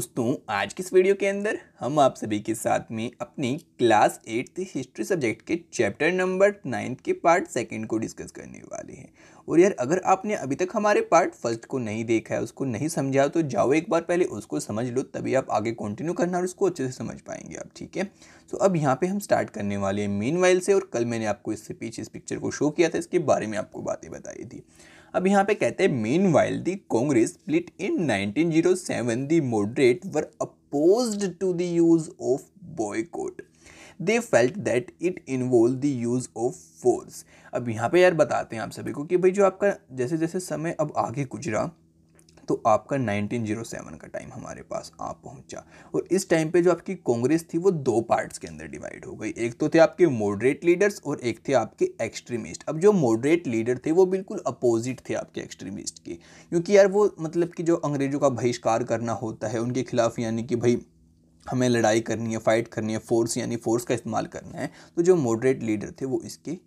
दोस्तों आज की इस वीडियो के अंदर हम आप सभी के साथ में अपनी क्लास 8th हिस्ट्री सब्जेक्ट के चैप्टर नंबर 9 के पार्ट 2 को डिस्कस करने वाले हैं। और यार अगर आपने अभी तक हमारे पार्ट 1 को नहीं देखा है, उसको नहीं समझा, तो जाओ एक बार पहले उसको समझ लो, तभी आप आगे कंटिन्यू करना और उसको अच्छे से समझ पाएंगे आप। ठीक है, तो अब यहाँ पे हम स्टार्ट करने वाले हैं मीनवाइल से। और कल मैंने आपको इससे पीछे इस पिक्चर को शो किया था, इसके बारे में आपको बातें बताई थी। अब यहाँ पे कहते हैं meanwhile the Congress split in 1907 the moderate were opposed to the use of boycott, they felt that it involve the use of force. अब यहाँ पे यार बताते हैं आप सभी को कि भाई जो आपका जैसे जैसे समय अब आगे गुजरा तो आपका 1907 का टाइम हमारे पास आ पहुंचा। और इस टाइम पे जो आपकी कांग्रेस थी वो दो पार्ट्स के अंदर डिवाइड हो गई। एक तो थे आपके मॉडरेट लीडर्स और एक थे आपके एक्सट्रीमिस्ट। अब जो मॉडरेट लीडर थे वो बिल्कुल अपोजिट थे आपके एक्सट्रीमिस्ट के, क्योंकि यार वो मतलब कि जो अंग्रेजों का बहिष्कार करना होता है उनके खिलाफ, यानी कि भाई हमें लड़ाई करनी है, फाइट करनी है, फोर्स यानी फोर्स का इस्तेमाल करना है। तो जो मॉडरेट लीडर थे वो इसके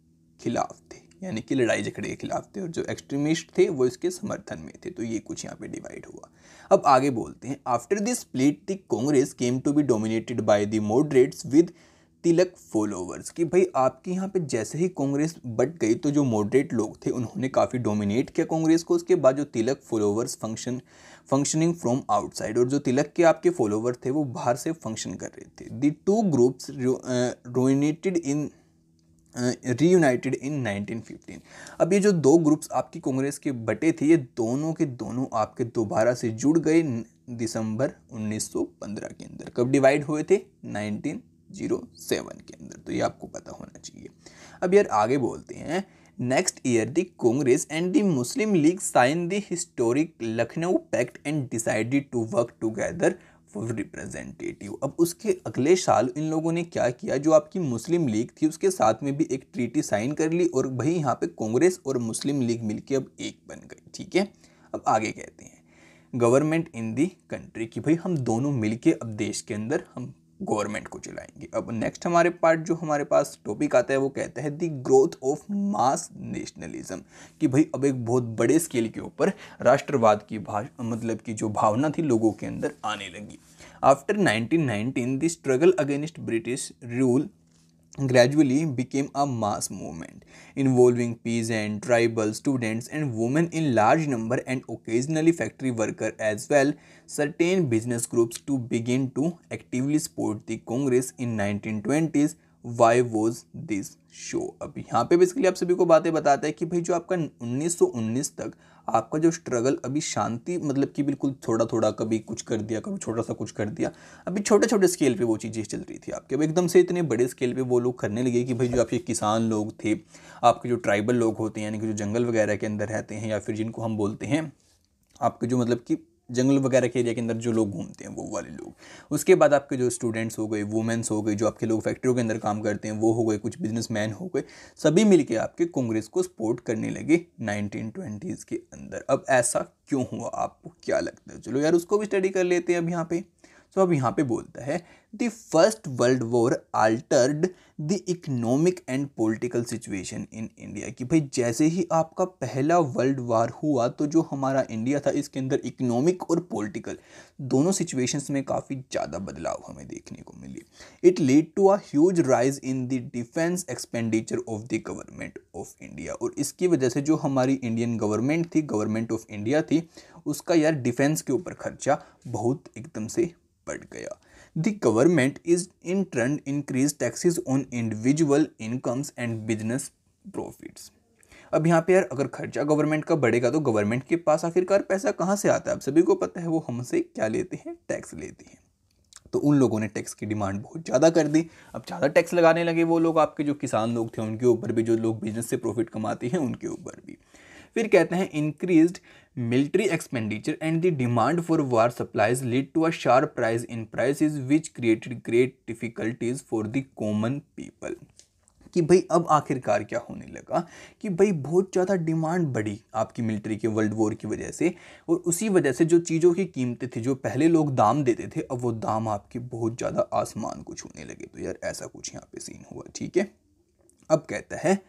खिलाफ थे, यानी कि लड़ाई झगड़े के खिलाफ थे, और जो एक्सट्रीमिस्ट थे वो इसके समर्थन में थे। तो ये कुछ यहाँ पे डिवाइड हुआ। अब आगे बोलते हैं, after the split the Congress came to be dominated by the moderates with Tilak followers. कि भाई आपके यहाँ पे जैसे ही कांग्रेस बट गई तो जो मॉडरेट लोग थे उन्होंने काफ़ी डोमिनेट किया कांग्रेस को। उसके बाद जो Tilak followers functioning from outside, और जो तिलक के आपके फॉलोवर थे वो बाहर से फंक्शन कर रहे थे। The two groups reunited in 1915। अब ये जो दो ग्रुप्स आपकी कांग्रेस के बटे थे ये दोनों के दोनों आपके दोबारा से जुड़ गए दिसंबर 1915 के अंदर। कब डिवाइड हुए थे? 1907 के अंदर। तो ये आपको पता होना चाहिए। अब यार आगे बोलते हैं, next year the Congress and the Muslim League sign the historic Lucknow pact and decided to work together representative. अब उसके अगले साल इन लोगों ने क्या किया, जो आपकी मुस्लिम लीग थी उसके साथ में भी एक ट्रीटी साइन कर ली, और भाई यहाँ पे कांग्रेस और मुस्लिम लीग मिलके अब एक बन गई। ठीक है, अब आगे कहते हैं गवर्नमेंट इन दी कंट्री, की भाई हम दोनों मिलके अब देश के अंदर हम गवर्नमेंट को चलाएंगे। अब नेक्स्ट हमारे पार्ट जो हमारे पास टॉपिक आता है वो कहता है the growth of mass nationalism, कि भाई अब एक बहुत बड़े स्केल के ऊपर राष्ट्रवाद की मतलब कि जो भावना थी लोगों के अंदर आने लगी। After 1919 the struggle against British rule gradually became a mass movement involving peasant, tribal, students and women in large number and occasionally factory worker as well certain business groups to begin to actively support the Congress in 1920s। Why was this show? अब यहाँ पे basically आप सभी को बातें बताता है कि भाई जो आपका 1919 तक आपका जो स्ट्रगल अभी शांति मतलब कि बिल्कुल थोड़ा थोड़ा, कभी कुछ कर दिया, कभी छोटा सा कुछ कर दिया, अभी छोटे छोटे स्केल पे वो चीज़ें चल रही थी आपके। अब एकदम से इतने बड़े स्केल पे वो लोग करने लगे कि भाई जो आपके किसान लोग थे, आपके जो ट्राइबल लोग होते हैं, यानी कि जो जंगल वगैरह के अंदर रहते हैं, या फिर जिनको हम बोलते हैं आपके जो मतलब कि जंगल वगैरह के एरिया के अंदर जो लोग घूमते हैं वो वाले लोग। उसके बाद आपके जो स्टूडेंट्स हो गए, वुमेन्स हो गए, जो आपके लोग फैक्ट्रियों के अंदर काम करते हैं वो हो गए, कुछ बिजनेसमैन हो गए, सभी मिलके आपके कांग्रेस को सपोर्ट करने लगे 1920s के अंदर। अब ऐसा क्यों हुआ, आपको क्या लगता है? चलो यार उसको भी स्टडी कर लेते हैं अब यहाँ पे। तो अब यहाँ पे बोलता है the first world war altered the economic and political situation in India, कि भाई जैसे ही आपका पहला वर्ल्ड वॉर हुआ तो जो हमारा इंडिया था इसके अंदर इकोनॉमिक और पॉलिटिकल दोनों सिचुएशंस में काफ़ी ज़्यादा बदलाव हमें देखने को मिले। It lead to a huge rise in the defence expenditure of the government of India. और इसकी वजह से जो हमारी इंडियन गवर्नमेंट थी, गवर्नमेंट ऑफ इंडिया थी, उसका यार डिफेंस के ऊपर खर्चा बहुत एकदम से बढ़ गया। The government is in turn increase taxes on individual incomes and business profits. अब यहाँ पे यार अगर खर्चा गवर्नमेंट का बढ़ेगा तो गवर्नमेंट के पास आखिरकार पैसा कहाँ से आता है? आप सभी को पता है वो हमसे क्या लेते हैं, टैक्स लेते हैं। तो उन लोगों ने टैक्स की डिमांड बहुत ज़्यादा कर दी। अब ज़्यादा टैक्स लगाने लगे वो लोग, आपके जो किसान लोग थे उनके ऊपर भी, जो लोग बिजनेस से प्रॉफिट कमाते हैं उनके ऊपर भी। फिर कहते हैं increased military expenditure and the demand for war supplies lead to a sharp rise in prices which created great difficulties for the common people. कि भाई अब आखिरकार क्या होने लगा कि भाई बहुत ज़्यादा डिमांड बढ़ी आपकी मिलिट्री के वर्ल्ड वॉर की वजह से, और उसी वजह से जो चीज़ों की कीमतें थी, जो पहले लोग दाम देते थे, अब वो दाम आपके बहुत ज़्यादा आसमान को छूने लगे। तो यार ऐसा कुछ यहाँ पे सीन हुआ। ठीक है, अब कहता है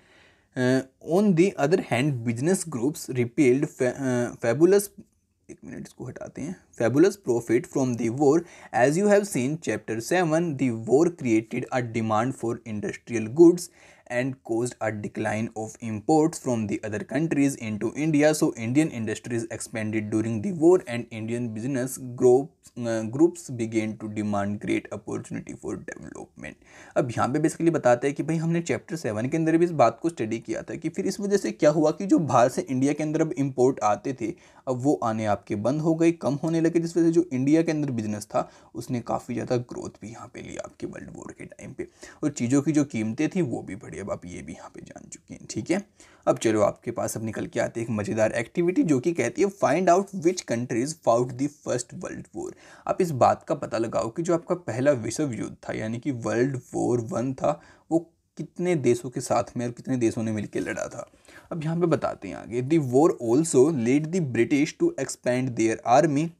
on the other hand business groups repelled fabulous एक मिनट इसको हटाते हैं। Fabulous profit from the war, as you have seen chapter 7, the war created a demand for industrial goods and caused a decline of imports from the other countries into India. So Indian industries expanded during the war and Indian business groups began to demand great opportunity for development. अब यहाँ पे basically बताते हैं कि भाई हमने chapter 7 के अंदर भी इस बात को स्टडी किया था कि फिर इस वजह से क्या हुआ कि जो बाहर से इंडिया के अंदर अब इम्पोर्ट आते थे अब वो आने आपके बंद हो गए, कम होने लगे, जिस वजह से जो इंडिया के अंदर बिजनेस था उसने काफ़ी ज़्यादा ग्रोथ भी यहाँ पे लिया आपके वर्ल्ड वॉर के टाइम पे, और चीज़ों की जो कीमतें थी वो भी। अब आप ये भी यहाँ पे जान चुके हैं, ठीक है। अब चलो आपके पास अब निकल के आते हैं एक मजेदार एक्टिविटी जो कि कहती है find out which countries fought the first world war. आप इस बात का पता लगाओ कि जो आपका पहला विश्व युद्ध था यानी कि World War I था वो कितने देशों के साथ में और कितने देशों ने मिलकर लड़ा था। अब यहाँ पे बताते हैं आगे, the war also led the British to expand their army,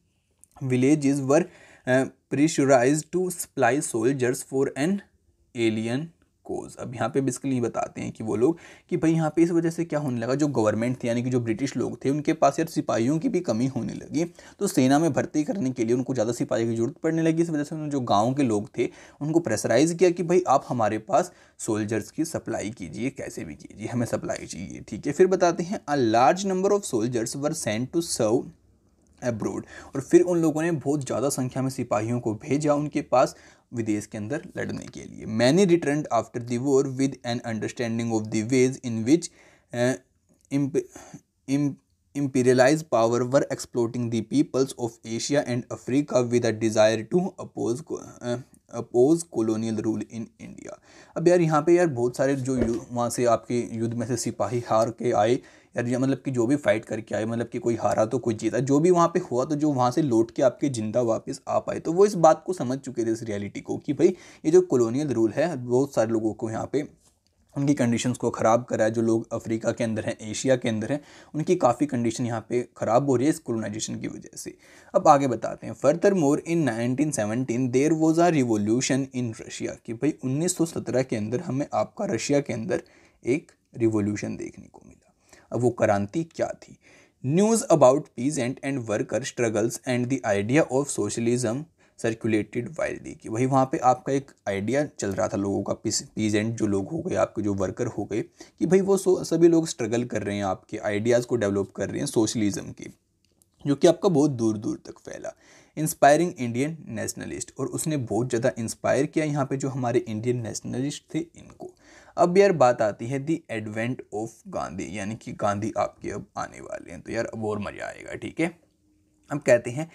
villages were pressurised to supply soldiers for an alien cause. अब यहाँ पे बेसिकली बताते हैं कि वो लोग कि भाई यहाँ पे इस वजह से क्या होने लगा, जो गवर्नमेंट थी यानी कि जो ब्रिटिश लोग थे उनके पास यार सिपाहियों की भी कमी होने लगी, तो सेना में भर्ती करने के लिए उनको ज़्यादा सिपाही की ज़रूरत पड़ने लगी। इस वजह से उन्होंने जो गाँव के लोग थे उनको प्रेशराइज़ किया कि भाई आप हमारे पास सोल्जर्स की सप्लाई कीजिए, कैसे भी कीजिए, हमें सप्लाई चाहिए, ठीक है। फिर बताते हैं a large number of soldiers were sent to serve abroad, और फिर उन लोगों ने बहुत ज़्यादा संख्या में सिपाहियों को भेजा उनके पास विदेश के अंदर लड़ने के लिए। Many returned after the war with an understanding of the ways in which imperialized power were exploiting the peoples of Asia and Africa with a desire to oppose colonial rule in India. अब यार यहाँ पे यार बहुत सारे जो वहाँ से आपके युद्ध में से सिपाही हार के आए यार, मतलब कि जो भी फाइट करके आए, मतलब कि कोई हारा तो कोई जीता, जो भी वहाँ पे हुआ, तो जो वहाँ से लौट के आपके जिंदा वापस आ पाए तो वो इस बात को समझ चुके थे, इस रियलिटी को, कि भाई ये जो कॉलोनियल रूल है बहुत सारे लोगों को यहाँ पे उनकी कंडीशंस को ख़राब करा है। जो लोग अफ्रीका के अंदर हैं, एशिया के अंदर हैं, उनकी काफ़ी कंडीशन यहाँ पे ख़राब हो रही है इस कोलोनाइजेशन की वजह से। अब आगे बताते हैं, further more in 1917 there was a revolution in Russia, कि भाई 1917 के अंदर हमें आपका रशिया के अंदर एक रिवोल्यूशन देखने को मिला। अब वो क्रांति क्या थी, news about peasant and worker struggles and the idea of socialism circulated wildly, कि वही वहाँ पे आपका एक आइडिया चल रहा था लोगों का, पीजेंट जो लोग हो गए आपके, जो वर्कर हो गए, कि भाई वो सभी लोग स्ट्रगल कर रहे हैं, आपके आइडियाज़ को डेवलप कर रहे हैं सोशलिज़म के, जो कि आपका बहुत दूर दूर तक फैला। इंस्पायरिंग इंडियन नेशनलिस्ट, और उसने बहुत ज़्यादा इंस्पायर किया यहाँ पे जो हमारे इंडियन नेशनलिस्ट थे इनको। अब यार बात आती है दी एडवेंट ऑफ गांधी, यानी कि गांधी आपके अब आने वाले हैं, तो यार अब और मज़ा आएगा, ठीक है। अब कहते हैं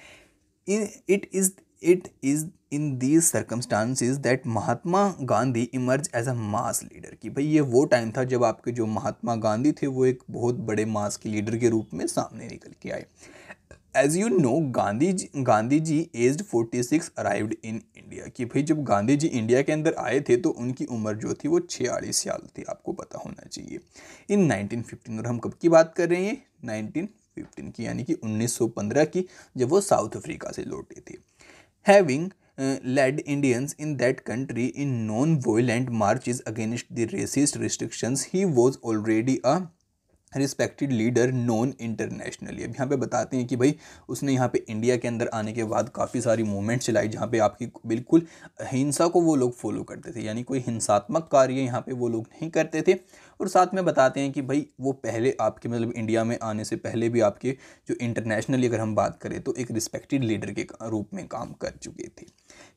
It is in these circumstances that Mahatma Gandhi emerged as a mass leader, कि भाई ये वो टाइम था जब आपके जो महात्मा गांधी थे वो एक बहुत बड़े मास के लीडर के रूप में सामने निकल के आए। As you know, Gandhi ji aged 46 arrived in India, कि भाई जब गांधी जी इंडिया के अंदर आए थे तो उनकी उम्र जो थी वो 46 साल थी, आपको पता होना चाहिए, इन 1915। और हम कब की बात कर रहे हैं, 1915 की, यानी कि 1915 की, जब वो साउथ अफ्रीका से लौटे थे। Having led Indians in that country in non-violent marches against the racist restrictions, he was already a respected leader known internationally. अब यहाँ पे बताते हैं कि भाई उसने यहाँ पे इंडिया के अंदर आने के बाद काफ़ी सारी मूवमेंट चलाई जहाँ पे आपकी बिल्कुल हिंसा को वो लोग फॉलो करते थे, यानी कोई हिंसात्मक कार्य यहाँ पे वो लोग नहीं करते थे। और साथ में बताते हैं कि भाई वो पहले आपके, मतलब इंडिया में आने से पहले भी आपके जो इंटरनेशनली अगर हम बात करें तो एक रिस्पेक्टेड लीडर के रूप में काम कर चुके थे।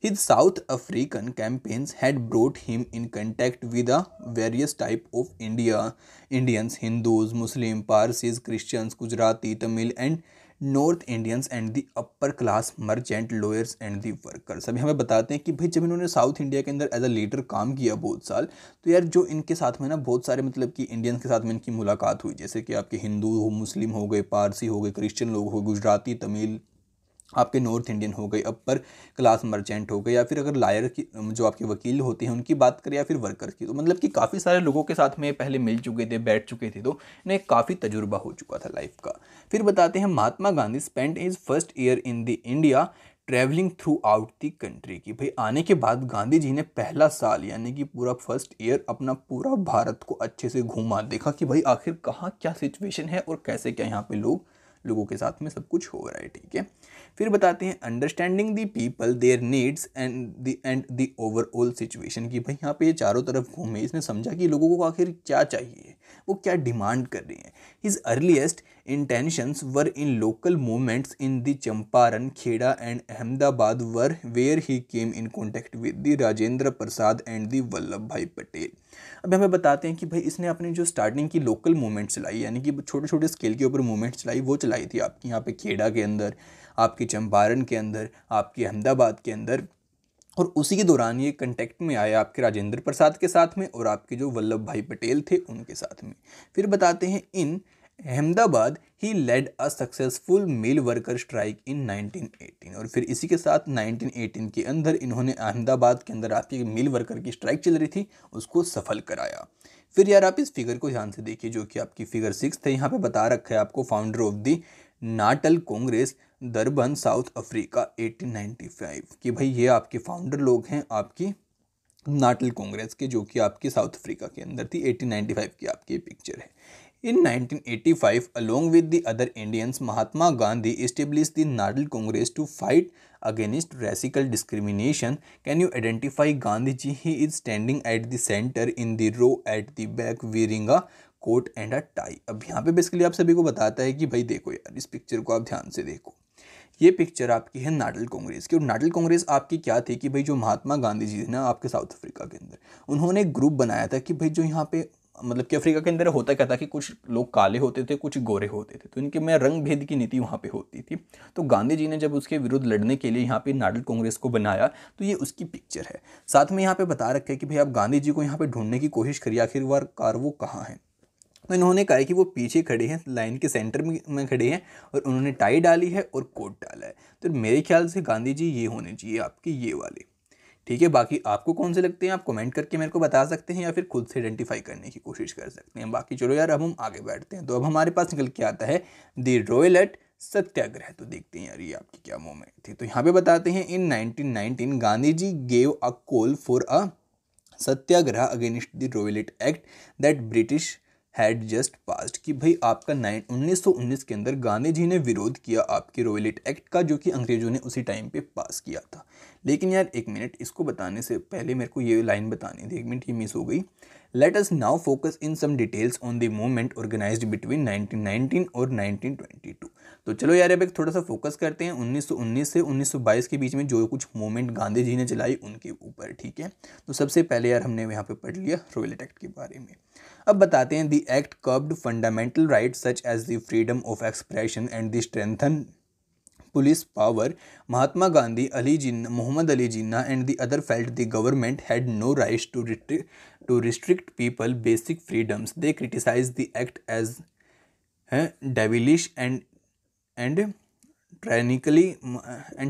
His South African campaigns had brought him in contact with a various type of Indians, Hindus, Muslim, Parsis, Christians, Gujarati, Tamil and north Indians and the upper class merchant, lawyers and the workers. अभी हमें बताते हैं कि भाई जब इन्होंने साउथ इंडिया के अंदर एज अ लीडर काम किया बहुत साल, तो यार जो इनके साथ में ना बहुत सारे, मतलब कि इंडियंस के साथ में इनकी मुलाकात हुई, जैसे कि आपके हिंदू हो, मुस्लिम हो गए, पारसी हो गए, क्रिश्चियन लोग हो गए, गुजराती, तमिल, आपके नॉर्थ इंडियन हो गए, अपर क्लास मर्चेंट हो गए, या फिर अगर लायर की जो आपके वकील होते हैं उनकी बात करें, या फिर वर्कर्स की, तो मतलब कि काफ़ी सारे लोगों के साथ में पहले मिल चुके थे, बैठ चुके थे, तो इन्हें काफ़ी तजुर्बा हो चुका था लाइफ का। फिर बताते हैं Mahatma Gandhi spend his first year in the India travelling throughout the country, की भाई आने के बाद गांधी जी ने पहला साल यानी कि पूरा फर्स्ट ईयर अपना पूरा भारत को अच्छे से घूमा, देखा कि भाई आखिर कहाँ क्या सिचुएशन है और कैसे क्या यहाँ पे लोग लोगों के साथ में सब कुछ हो रहा है, ठीक है। फिर बताते हैं understanding the people their needs and the overall situation की। भाई यहाँ पे चारों तरफ घूमे, इसने समझा कि लोगों को आखिर क्या चाहिए, वो क्या डिमांड कर रहे हैं। His earliest intentions were in local movements in the Champaran, Kheda and Ahmedabad were where he came in contact with the Rajendra Prasad and the Vallabhbhai Patel. अब हमें बताते हैं कि भाई इसने अपने जो स्टार्टिंग की लोकल मूवमेंट चलाई, यानी कि छोटे छोटे स्केल के ऊपर मूवमेंट चलाई, वो चलाई थी आपकी यहाँ पे खेड़ा के अंदर, आपकी चंपारण के अंदर, आपकी अहमदाबाद के अंदर, और उसी के दौरान ये कंटेक्ट में आया आपके राजेंद्र प्रसाद के साथ में और आपके जो वल्लभ भाई पटेल थे उनके साथ में। फिर बताते हैं in Ahmedabad he led a successful mill worker strike in 1918, और फिर इसी के साथ 1918 के अंदर इन्होंने अहमदाबाद के अंदर आपकी मिल वर्कर की स्ट्राइक चल रही थी उसको सफल कराया। फिर यार आप इस फिगर को ध्यान से देखिए जो कि आपकी फिगर 6 है। यहाँ पे बता रखा है आपको founder of the Natal Congress Durban South Africa 1895 कि भाई ये आपके फाउंडर लोग हैं आपकी नाटल कांग्रेस के, जो कि आपकी साउथ अफ्रीका के अंदर थी। 1895 की आपकी पिक्चर है। In 1985, along with the other Indians, Mahatma Gandhi established the Natal Congress to fight against racial discrimination. Can you identify Gandhi ji? He is standing at the center in the row at the back wearing a coat and a tie. अब यहाँ पे basically आप सभी को बताता है कि भाई देखो यार इस पिक्चर को आप ध्यान से देखो, ये पिक्चर आपकी है नाटल कांग्रेस की। और नाटल कांग्रेस आपकी क्या थी कि भाई जो महात्मा गांधी जी थे ना आपके साउथ अफ्रीका के अंदर, उन्होंने एक ग्रुप बनाया था कि भाई जो यहाँ पे मतलब कि अफ्रीका के अंदर होता क्या था कि कुछ लोग काले होते थे कुछ गोरे होते थे, तो इनके में रंग भेद की नीति वहाँ पे होती थी। तो गांधी जी ने जब उसके विरुद्ध लड़ने के लिए यहाँ पे नाडल कांग्रेस को बनाया, तो ये उसकी पिक्चर है। साथ में यहाँ पे बता रखा है कि भाई आप गांधी जी को यहाँ पे ढूंढने की कोशिश करिए आखिरकार वो कहाँ हैं। तो इन्होंने कहा कि वो पीछे खड़े हैं, लाइन के सेंटर में खड़े हैं और उन्होंने टाई डाली है और कोट डाला है। तो मेरे ख्याल से गांधी जी ये होने चाहिए आपके ये वाले, ठीक है। बाकी आपको कौन से लगते हैं आप कमेंट करके मेरे को बता सकते हैं या फिर खुद से आइडेंटिफाई करने की कोशिश कर सकते हैं। बाकी चलो यार अब हम आगे बैठते हैं। तो अब हमारे पास निकल के आता है दी रॉयलेट सत्याग्रह। तो देखते हैं यार ये आपकी क्या मूवमेंट थी। तो यहाँ पे बताते हैं in 1919 Gandhi ji gave a call for a satyagraha against the Rowlatt Act that British had just passed कि भाई आपका 1919 के अंदर गांधी जी ने विरोध किया आपके रॉयलेट एक्ट का जो कि अंग्रेज़ों ने उसी टाइम पे पास किया था। लेकिन यार एक मिनट, इसको बताने से पहले मेरे को ये लाइन बतानी थी, एक मिनट ये मिस हो गई। Let us now focus in some details on the movement organised between 1919 और 1922। तो चलो यार अब एक थोड़ा सा फोकस करते हैं 1919 से 1922 के बीच में जो कुछ मूवमेंट गांधी जी ने चलाई उनके ऊपर, ठीक है। तो सबसे पहले यार हमने यहाँ पे पढ़ लिया रॉयलेट एक्ट के बारे में। अब बताते हैं the act curbed fundamental right such as the freedom of expression and the strengthen police power. Mahatma Gandhi, Ali Jinnah, Mohammad Ali Jinnah and the other felt the government had no rights to restrict people basic freedoms. They criticise the act as devilish and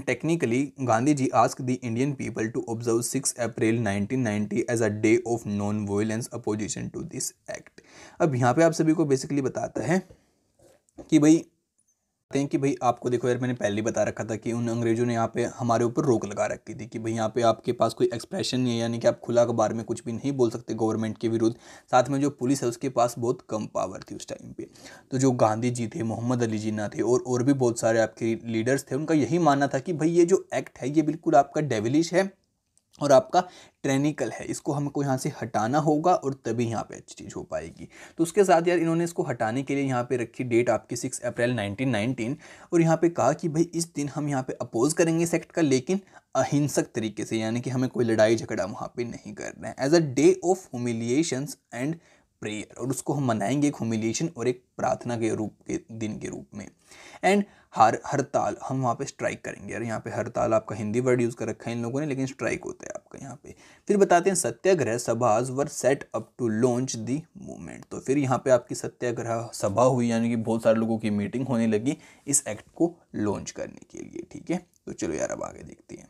technically Gandhi ji ask the Indian people to observe 6 April 1990 as a day of non violence opposition to this Act. अब यहाँ पे आप सभी को basically बताता है कि भाई आपको देखो यार मैंने पहले ही बता रखा था कि उन अंग्रेजों ने यहाँ पे हमारे ऊपर रोक लगा रखी थी कि भाई यहाँ पे आपके पास कोई एक्सप्रेशन नहीं है, यानी कि आप खुला अखबार में कुछ भी नहीं बोल सकते गवर्नमेंट के विरुद्ध। साथ में जो पुलिस है उसके पास बहुत कम पावर थी उस टाइम पे। तो जो गांधी जी थे, मोहम्मद अली जिन्ना थे और भी बहुत सारे आपके लीडर्स थे, उनका यही मानना था कि भाई ये जो एक्ट है ये बिल्कुल आपका डेविलिश है और आपका टेक्निकल है, इसको हमको यहाँ से हटाना होगा और तभी यहाँ पे अच्छी चीज़ हो पाएगी। तो उसके साथ यार इन्होंने इसको हटाने के लिए यहाँ पे रखी डेट आपकी 6 अप्रैल 1919 और यहाँ पे कहा कि भाई इस दिन हम यहाँ पे अपोज़ करेंगे इस एक्ट का, लेकिन अहिंसक तरीके से, यानी कि हमें कोई लड़ाई झगड़ा वहाँ पे नहीं करना है। As a day of humiliations and prayer, और उसको हम मनाएंगे एक ह्यूमिलिएशन और एक प्रार्थना के रूप के दिन के रूप में। एंड हड़ताल, हम वहाँ पे स्ट्राइक करेंगे। यार यहाँ पे हड़ताल आपका हिंदी वर्ड यूज़ कर रखा है इन लोगों ने, लेकिन स्ट्राइक होता है आपका यहाँ पे। फिर बताते हैं satyagraha सभाज were set up to launch the movement. तो फिर यहाँ पे आपकी सत्याग्रह सभा हुई, यानी कि बहुत सारे लोगों की मीटिंग होने लगी इस एक्ट को लॉन्च करने के लिए, ठीक है। तो चलो यार अब आगे देखते हैं।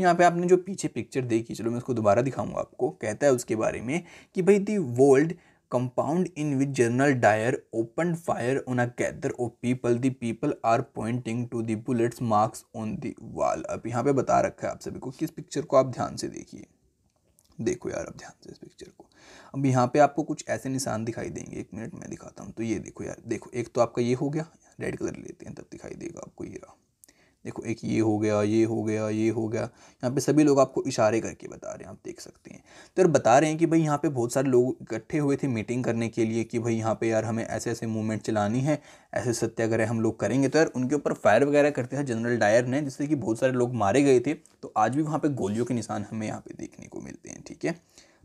यहाँ पे आपने जो पीछे पिक्चर देखी, चलो मैं उसको दोबारा दिखाऊंगा आपको। कहता है उसके बारे में कि भाई the world compound in which General Dyer open fire on a gather of people, the people are pointing to the bullets marks on the wall. अब यहाँ पे बता रखा है आप सभी को, किस पिक्चर को आप ध्यान से देखिए। देखो यार, अब ध्यान से इस पिक्चर को। अब यहाँ पे आपको कुछ ऐसे निशान दिखाई देंगे, एक मिनट मैं दिखाता हूँ। तो ये देखो यार, देखो एक तो आपका ये हो गया, रेड कलर लेते हैं तब दिखाई देगा आपको, ये रहा। देखो एक ये हो गया, ये हो गया, ये हो गया। यहाँ पे सभी लोग आपको इशारे करके बता रहे हैं, आप देख सकते हैं। तो यार बता रहे हैं कि भाई यहाँ पे बहुत सारे लोग इकट्ठे हुए थे मीटिंग करने के लिए कि भाई यहाँ पे यार हमें ऐसे ऐसे मूवमेंट चलानी है, ऐसे सत्याग्रह हम लोग करेंगे। तो यार उनके ऊपर फायर वगैरह करते थे जनरल डायर ने, जिससे कि बहुत सारे लोग मारे गए थे। तो आज भी वहाँ पर गोलियों के निशान हमें यहाँ पर देखने को मिलते हैं, ठीक है।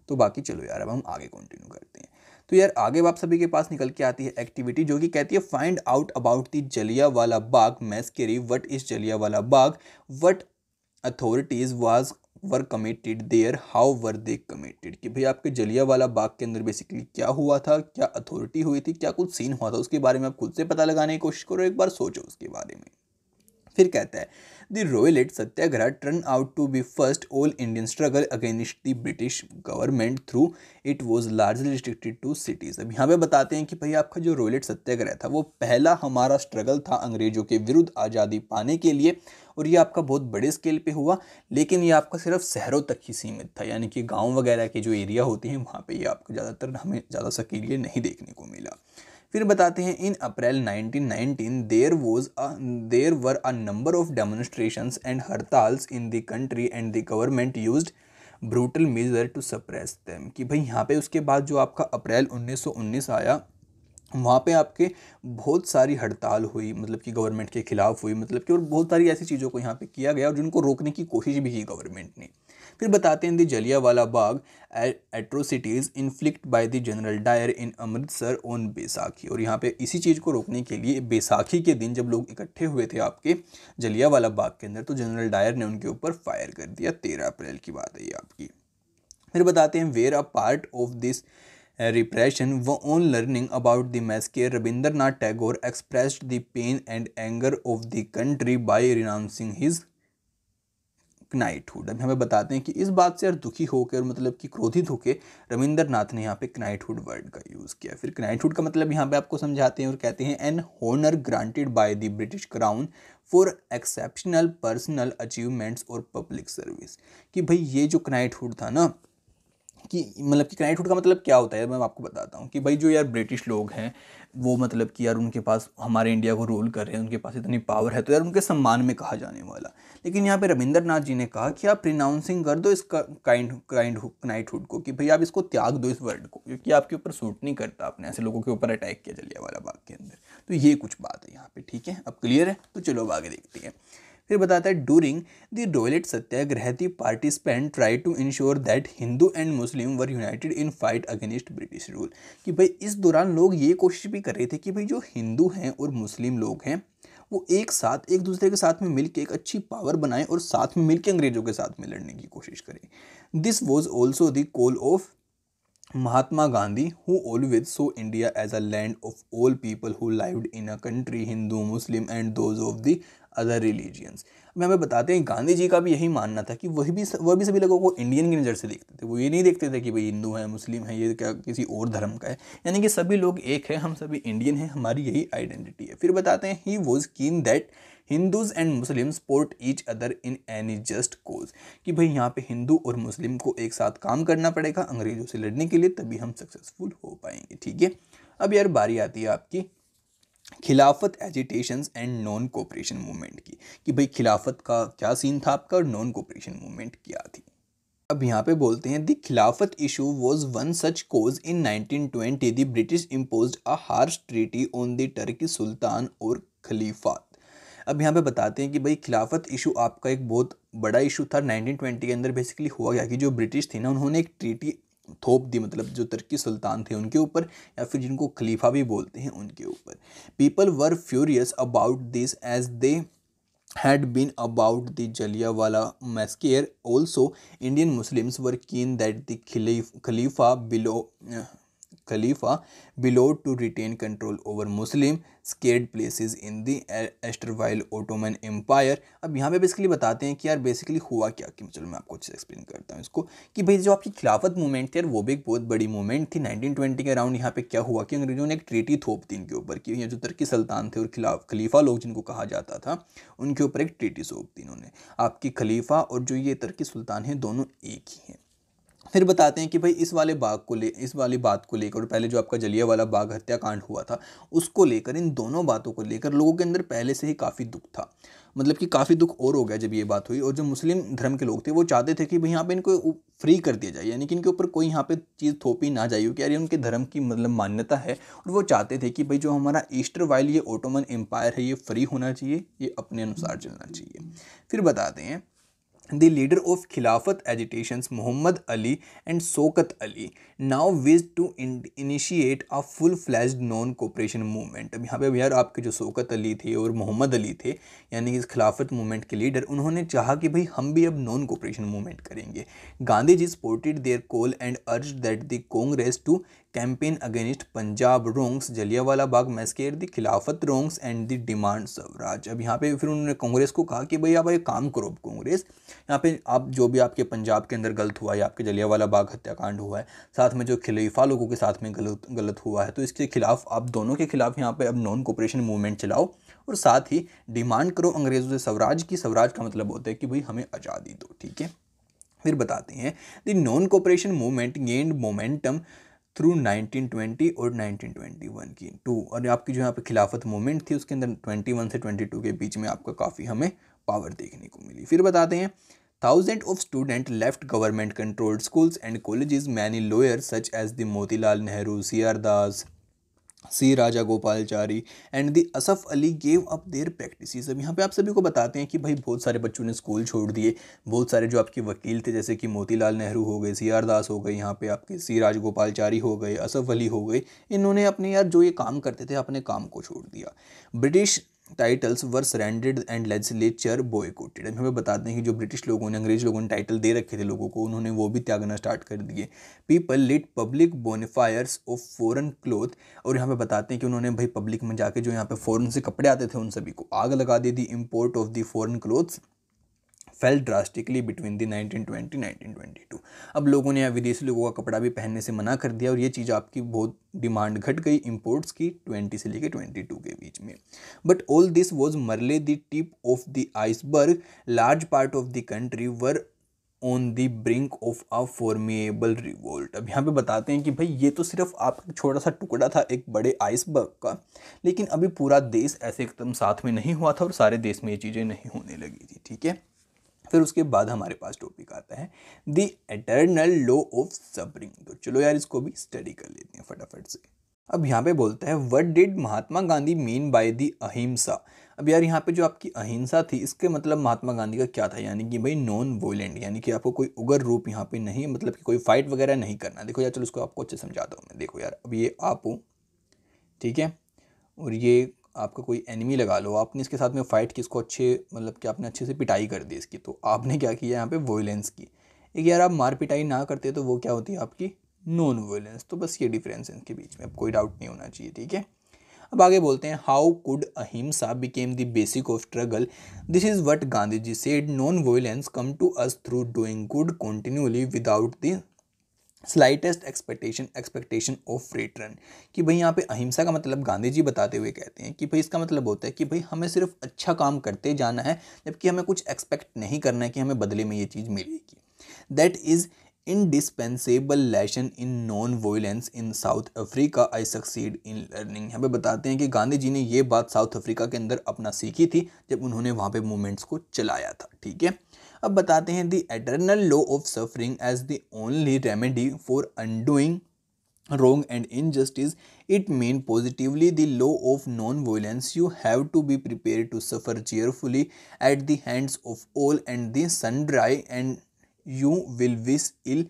तो बाकी चलो यार अब हम आगे कंटिन्यू करते हैं। तो यार आगे आप सभी के पास निकल के आती है एक्टिविटी, जो कि कहती है find out about the Jallianwala Bagh massacre, what is Jallianwala Bagh, what authorities was were committed there, how were they committed. कि भाई आपके जलियावाला बाग के अंदर बेसिकली क्या हुआ था, क्या अथॉरिटी हुई थी, क्या कुछ सीन हुआ था, उसके बारे में आप खुद से पता लगाने की कोशिश करो, एक बार सोचो उसके बारे में। फिर कहता है the Rowlatt satyagraha turn out to be first all Indian struggle against the British government through it was largely restricted to cities. अब यहाँ पे बताते हैं कि भाई आपका जो रोयलेट सत्याग्रह था वो पहला हमारा स्ट्रगल था अंग्रेजों के विरुद्ध आज़ादी पाने के लिए, और ये आपका बहुत बड़े स्केल पे हुआ, लेकिन ये आपका सिर्फ शहरों तक ही सीमित था, यानी कि गाँव वगैरह के जो एरिया होते हैं वहाँ पर ये आपको ज़्यादातर हमें ज़्यादा सक्रिय नहीं देखने को मिला। फिर बताते हैं in April 1919 there were a number of demonstrations and hartals in the country and the government used brutal measure to suppress them. कि भाई यहाँ पे उसके बाद जो आपका अप्रैल 1919 आया, वहाँ पे आपके बहुत सारी हड़ताल हुई, मतलब कि गवर्नमेंट के खिलाफ हुई, मतलब कि, और बहुत सारी ऐसी चीज़ों को यहाँ पे किया गया और जिनको रोकने की कोशिश भी की गवर्नमेंट ने। फिर बताते हैं the Jallianwala Bagh atrocities inflict by the general Dyer in Amritsar on Baisakhi. और यहाँ पे इसी चीज़ को रोकने के लिए बैसाखी के दिन जब लोग इकट्ठे हुए थे आपके जलियावाला बाग के अंदर, तो जनरल डायर ने उनके ऊपर फायर कर दिया। 13 अप्रैल की बात है ये आपकी। फिर बताते हैं where a part of this repression on learning about the massacre Rabindranath Tagore expressed the pain and anger of the country by renouncing his knighthood। अब हमें बताते हैं कि इस बात से यार दुखी होकर, मतलब कि क्रोधित होकर रविंद्रनाथ ने यहाँ पे knighthood वर्ड का यूज़ किया। फिर knighthood का मतलब यहाँ पे आपको समझाते हैं और कहते हैं an honor granted by the British Crown for exceptional personal achievements और पब्लिक सर्विस। कि भाई ये जो knighthood था ना, कि मतलब कि knighthood का मतलब क्या होता है मैं आपको बताता हूँ। कि भाई जो यार ब्रिटिश लोग हैं वो, मतलब कि यार उनके पास हमारे इंडिया को रूल कर रहे हैं, उनके पास इतनी पावर है, तो यार उनके सम्मान में कहा जाने वाला। लेकिन यहाँ पे रविंद्रनाथ जी ने कहा कि आप प्रिनाउंसिंग कर दो इस knighthood को, कि भाई आप इसको त्याग दो इस वर्ड को, क्योंकि आपके ऊपर सूट नहीं करता, आपने ऐसे लोगों के ऊपर अटैक किया जलियावाला बाग के अंदर। तो ये कुछ बात है यहाँ पर, ठीक है। अब क्लियर है, तो चलो अब आगे देखते हैं। फिर बताता है during the Rowlatt Satyagraha the participant try to ensure that Hindu and Muslim were united in fight against British rule. कि भाई इस दौरान लोग ये कोशिश भी कर रहे थे कि भाई जो हिंदू हैं और मुस्लिम लोग हैं वो एक साथ, एक दूसरे के साथ में मिलकर एक अच्छी पावर बनाएं और साथ में मिलकर अंग्रेजों के साथ में लड़ने की कोशिश करें। This was also the call of Mahatma Gandhi who always saw India as a land of all people who lived in a country Hindu Muslim and those of the other religions. अब हमें बताते हैं गांधी जी का भी यही मानना था कि वह भी सभी लोगों को इंडियन की नज़र से देखते थे। वो ये नहीं देखते थे कि भाई हिंदू है, मुस्लिम है, ये क्या किसी और धर्म का है, यानी कि सभी लोग एक है, हम सभी इंडियन हैं, हमारी यही आइडेंटिटी है। फिर बताते हैं he was keen that Hindus and Muslim support each other in any just cause. कि भाई यहाँ पे हिंदू और मुस्लिम को एक साथ काम करना पड़ेगा अंग्रेजों से लड़ने के लिए, तभी हम सक्सेसफुल हो पाएंगे, ठीक है। अब यार बारी आती है आपकी Khilafat agitations and non cooperation movement की। कि भाई खिलाफत का क्या सीन था आपका और नॉन कोऑपरेशन मूवमेंट क्या थी। अब यहाँ पे बोलते हैं the Khilafat issue was one such cause in 1920 the British imposed a harsh treaty on the Turkey sultan और खलीफात। अब यहाँ पे बताते हैं कि भाई खिलाफत इशू आपका एक बहुत बड़ा इशू था। 1920 के अंदर बेसिकली हुआ गया कि जो ब्रिटिश थे ना, उन्होंने एक ट्रीटी थोप दी, मतलब जो तुर्की सुल्तान थे उनके ऊपर, या फिर जिनको खलीफा भी बोलते हैं उनके ऊपर। People were furious about this as they had been about the Jallianwala massacre. Also Indian Muslims were keen that the Khalifa below to retain control over Muslim sacred places in the erstwhile Ottoman empire. अब यहाँ पे basically बताते हैं कि यार basically हुआ क्या, कि चलो मैं आपको अच्छे से एक्सप्लेन करता हूँ इसको। कि भाई जो आपकी खिलाफत मूवमेंट थी यार, वो भी एक बहुत बड़ी मूवमेंट थी। 1920 के अराउंड यहाँ पे क्या हुआ कि अंग्रेजों ने एक ट्रीटी थोप दी इनके ऊपर, कि जो तुर्की सुल्तान थे और खलीफा लोग जिनको कहा जाता था उनके ऊपर एक ट्रीटी थोप दी इन्होंने। आपकी खलीफा और जो ये तुर्की सुल्तान हैं दोनों एक ही हैं। फिर बताते हैं कि भाई इस वाली बात को लेकर, पहले जो आपका जलियांवाला बाग हत्याकांड हुआ था उसको लेकर, इन दोनों बातों को लेकर लोगों के अंदर पहले से ही काफ़ी दुख था, मतलब कि काफ़ी दुख और हो गया जब ये बात हुई। और जो मुस्लिम धर्म के लोग थे वो चाहते थे कि भाई यहाँ पे इनको फ्री कर दिया जाए, यानी कि इनके ऊपर कोई यहाँ पे चीज़ थोपी ना जाए, क्योंकि यार ये उनके धर्म की मतलब मान्यता है। और वो चाहते थे कि भाई जो हमारा ईस्टर वाइल ये ओटोमन एम्पायर है ये फ्री होना चाहिए, ये अपने अनुसार चलना चाहिए। फिर बताते हैं The leader of Khilafat agitations Muhammad Ali and Shaukat Ali now wished to initiate a full-fledged non-cooperation movement। अब यहाँ पे यार आपके जो शौकत अली थे और मोहम्मद अली थे, यानी कि इस खिलाफत मूवमेंट के लीडर, उन्होंने चाहा कि भाई हम भी अब नॉन कोऑपरेशन मूवमेंट करेंगे। Gandhi ji supported their call and urged that the Congress to campaign against Punjab wrongs, Jallianwala Bagh massacre, the Khilafat wrongs and the demand Swaraj. अब यहाँ पे फिर उन्होंने कांग्रेस को कहा कि भाई आप एक काम करो, कांग्रेस यहाँ पे आप जो भी आपके पंजाब के अंदर गलत हुआ है, आपके जलियांवाला बाग हत्याकांड हुआ है, साथ में जो खलीफा लोगों के साथ में गलत हुआ है, तो इसके खिलाफ आप दोनों के खिलाफ यहाँ पे अब नॉन कोऑपरेशन मूवमेंट चलाओ और साथ ही डिमांड करो अंग्रेज़ों से स्वराज की। स्वराज का मतलब होता है कि भाई हमें आज़ादी दो, ठीक है। फिर बताते हैं the non cooperation movement gained momentum through 1920 और 1921 की टू, और आपकी जो यहाँ पे खिलाफत मूवमेंट थी उसके अंदर 21 से 22 के बीच में आपका काफ़ी हमें पावर देखने को मिली। फिर बताते हैं thousand of student left government controlled schools and colleges, many lawyers such as the Motilal Nehru, C.R. Das, C. Rajagopalachari and the Asaf Ali gave up their practices. अब यहाँ पे आप सभी को बताते हैं कि भाई बहुत सारे बच्चों ने स्कूल छोड़ दिए, बहुत सारे जो आपके वकील थे जैसे कि मोतीलाल नेहरू हो गए, C.R. दास हो गए, यहाँ पे आपके C. राजगोपालचारी हो गए, असफ अली हो गए, इन्होंने अपने यार जो ये काम करते थे अपने काम को छोड़ दिया। British titles were surrendered and legislature boycotted. हमें बताते हैं कि जो ब्रिटिश लोगों ने, अंग्रेज लोगों ने टाइटल दे रखे थे लोगों को, उन्होंने वो भी त्यागना स्टार्ट कर दिए। People lit public bonfires of foreign cloth, और यहाँ पे बताते हैं कि उन्होंने भाई पब्लिक में जाके जो यहाँ पे फॉरेन से कपड़े आते थे उन सभी को आग लगा दी। The import of the foreign cloths fell drastically between the 1920-1922। अब लोगों ने यहाँ विदेशी लोगों का कपड़ा भी पहनने से मना कर दिया और ये चीज़ आपकी बहुत डिमांड घट गई इम्पोर्ट्स की 20 से लेकर 22 के बीच में। But all this was merely the tip of the iceberg, large part of the country were on the brink of a formidable revolt. अब यहाँ पे बताते हैं कि भाई ये तो सिर्फ आपका छोटा सा टुकड़ा था एक बड़े आइसबर्ग का, लेकिन अभी पूरा देश ऐसे एकदम साथ में नहीं हुआ था और सारे देश में ये चीज़ें नहीं होने लगी थी, ठीक है। फिर उसके बाद हमारे पास टॉपिक आता है the eternal law of suffering. तो चलो यार इसको भी स्टडी कर लेते हैं फटाफट से। अब यहाँ पे बोलता है what did Mahatma Gandhi mean by the ahimsa. अब यार यहाँ पे जो आपकी अहिंसा थी इसके मतलब महात्मा गांधी का क्या था, यानी कि भाई नॉन वॉयलेंट, यानी कि आपको कोई उग्र रूप यहाँ पे नहीं, मतलब कि कोई फाइट वगैरह नहीं करना। देखो यार चलो इसको आपको अच्छे समझाता हूँ मैं। देखो यार अब ये आप हो, ठीक है, और ये आपका कोई एनिमी लगा लो, आपने इसके साथ में फ़ाइट की, इसको अच्छे मतलब कि आपने अच्छे से पिटाई कर दी इसकी, तो आपने क्या किया यहाँ पे वॉयलेंस की। एक यार आप मार पिटाई ना करते तो वो क्या होती है आपकी नॉन वॉयलेंस। तो बस ये डिफरेंस है इनके बीच में, अब कोई डाउट नहीं होना चाहिए, ठीक है। अब आगे बोलते हैं how could ahimsa became the basic of struggle, this is what Gandhi ji said, non violence come to us through doing good continuously without the slightest expectation of return. कि भाई यहाँ पे अहिंसा का मतलब गांधी जी बताते हुए कहते हैं कि भाई इसका मतलब होता है कि भाई हमें सिर्फ अच्छा काम करते जाना है, जबकि हमें कुछ एक्सपेक्ट नहीं करना है कि हमें बदले में ये चीज़ मिलेगी। That is indispensable lesson in non violence in South Africa, I succeed in learning. यहाँ पे बताते हैं कि गांधी जी ने ये बात साउथ अफ्रीका के अंदर अपना सीखी थी जब उन्होंने वहाँ पे मूवमेंट्स को चलाया था, ठीक है। अब बताते हैं the eternal law of suffering as the only remedy for undoing wrong and injustice, it mean positively the law of non violence, you have to be prepare to suffer cheerfully at the hands of all and the sundry and you will wish ill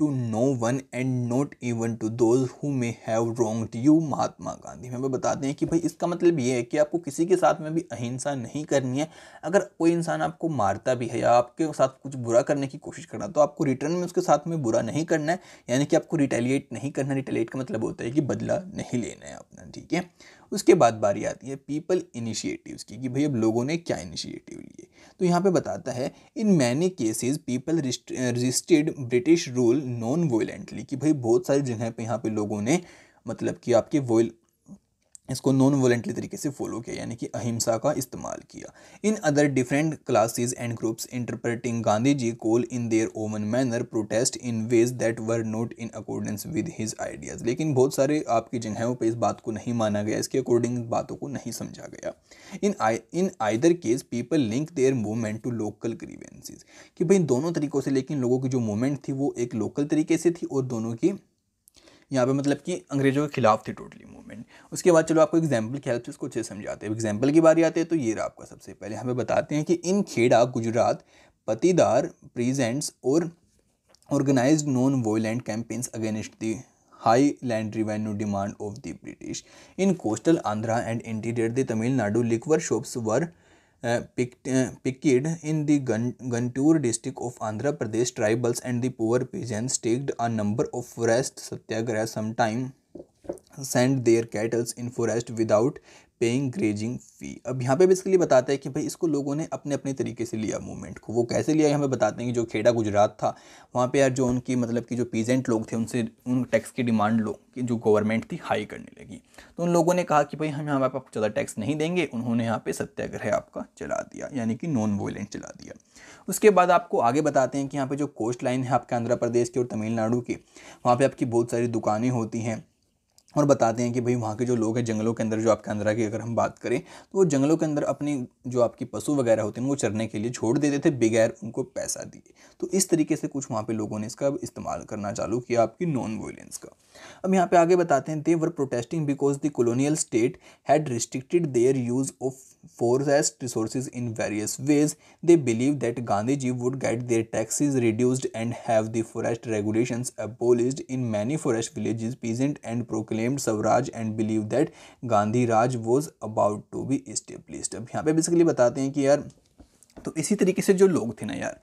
to no one and not even to those who may have wronged you, Mahatma Gandhi. हमें बताते हैं कि भाई इसका मतलब ये है कि आपको किसी के साथ में भी अहिंसा नहीं करनी है। अगर कोई इंसान आपको मारता भी है या आपके साथ कुछ बुरा करने की कोशिश करना, तो आपको रिटर्न में उसके साथ में बुरा नहीं करना है, यानी कि आपको रिटेलिएट नहीं करना। रिटेलिएट का मतलब होता है कि बदला नहीं लेना है अपना, ठीक है। उसके बाद बारी आती है पीपल इनिशिएटिव्स की, कि भाई अब लोगों ने क्या इनिशिएटिव लिए। तो यहाँ पे बताता है in many cases people resisted British rule non violently, कि भाई बहुत सारी जगह पे यहाँ पे लोगों ने मतलब कि आपके इसको नॉन वॉलेंटली तरीके से फॉलो किया, यानी कि अहिंसा का इस्तेमाल किया। In other different classes and groups interpreting Gandhi ji call in their own manner protest in ways that were not in accordance with his ideas. लेकिन बहुत सारे आपकी जगहों पे इस बात को नहीं माना गया, इसके अकॉर्डिंग बातों को नहीं समझा गया। In either case people link their movement to local grievances, कि भाई दोनों तरीक़ों से, लेकिन लोगों की जो मूवमेंट थी वो एक लोकल तरीके से थी और दोनों की यहाँ पे मतलब कि अंग्रेज़ों के खिलाफ थी टोटली मूवमेंट। उसके बाद चलो आपको एग्जाम्पल के हेल्प से इसको अच्छे समझाते हैं। एग्जाम्पल की बारी आते हैं तो ये रहा आपका। सबसे पहले हमें बताते हैं कि इन खेड़ा गुजरात पतीदार प्रेजेंट्स और organised non violent campaigns against the high land revenue demand of the British in coastal Andhra and interior the Tamil Nadu liquor shops were picketed in the Guntur district of Andhra Pradesh. Tribals and the poor peasants टेक्ड a number of forest satyagraha sometime send their cattles in forest without paying grazing fee. अब यहाँ पे basically बताता है कि भाई इसको लोगों ने अपने अपने तरीके से लिया मूवमेंट को। वो कैसे लिया यहाँ पे बताते हैं कि जो खेड़ा गुजरात था वहाँ पे यार जो उनकी मतलब कि जो पीजेंट लोग थे उनसे उन टैक्स की डिमांड जो गवर्नमेंट थी हाई करने लगी, तो उन लोगों ने कहा कि भाई हम यहाँ पर ज़्यादा टैक्स नहीं देंगे। उन्होंने यहाँ पर सत्याग्रह आपका चला दिया, यानी कि नॉन वायलेंट चला दिया। उसके बाद आपको आगे बताते हैं कि यहाँ पर जो कोस्ट लाइन है आपके आंध्र प्रदेश की और तमिलनाडु की, वहाँ पर आपकी बहुत सारी दुकानें होती हैं और बताते हैं कि भाई वहाँ के जो लोग हैं जंगलों के अंदर, जो आपके आंध्रा की अगर हम बात करें तो वो जंगलों के अंदर अपनी जो आपकी पशु वगैरह होते हैं वो चरने के लिए छोड़ देते थे बगैर उनको पैसा दिए। तो इस तरीके से कुछ वहाँ पे लोगों ने इसका इस्तेमाल करना चालू किया आपकी नॉन वायलेंस का। अब यहाँ पे आगे बताते हैं they were protesting because the colonial state had restricted their use of forest resources in various ways. They believe that Gandhi ji would get their taxes reduced and have the forest regulations abolished in many forest villages. Peasant and proclaim Swaraj and believe that Gandhi Raj was about to be established. अब यहाँ पे basically बताते हैं कि यार तो इसी तरीके से जो लोग थे ना यार